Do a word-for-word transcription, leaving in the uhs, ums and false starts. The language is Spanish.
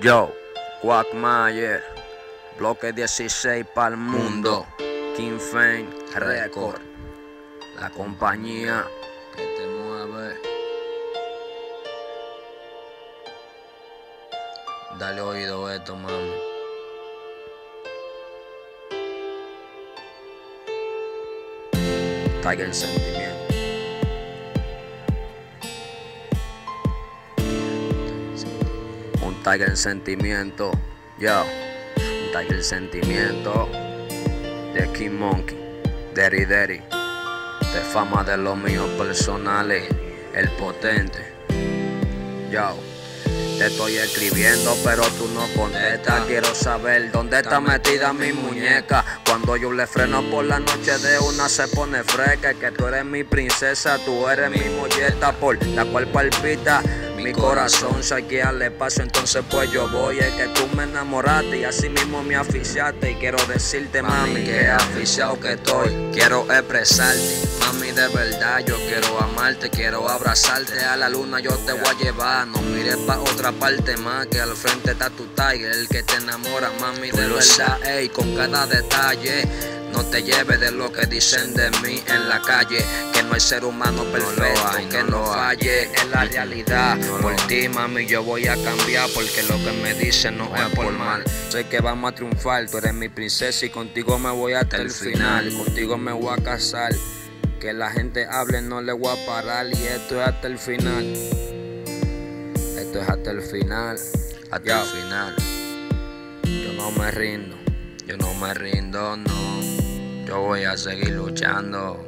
Yo, Quackmayer, bloque dieciséis para el mundo, King Fame Records, la compañía que te mueve. Dale oído a esto, mami. Caiga el sentimiento. Tiger el sentimiento, yo, Tiger el sentimiento de King Monkey, Daddy Daddy, de fama de los míos personales, el potente, yo. Te estoy escribiendo pero tú no contestas. Quiero saber dónde está metida mi muñeca. Cuando yo le freno por la noche de una se pone fresca. Que tú eres mi princesa, tú eres mi molleta, por la cual palpita mi corazón. Si hay que darle paso entonces pues yo voy. Es que tú me enamoraste y así mismo me asfixiaste. Y quiero decirte mami que asfixiado que estoy. Quiero expresarte mami de verdad. Yo quiero amarte, quiero abrazarte. A la luna yo te voy a llevar. No mires pa' otra parte más, que al frente está tu Tiger, el que te enamora mami de verdad, ey, con cada detalle. No te lleves de lo que dicen de mí en la calle, que no hay ser humano perfecto, no hay, que no, no falle en la realidad. No por ti mami yo voy a cambiar, porque lo que me dicen no, no es por mal. mal Sé que vamos a triunfar, tú eres mi princesa y contigo me voy hasta el, el final. final Contigo me voy a casar, que la gente hable no le voy a parar. Y esto es hasta el final. Esto es hasta el final, hasta yo. el final. Yo no me rindo, yo no me rindo, no. Yo voy a seguir luchando.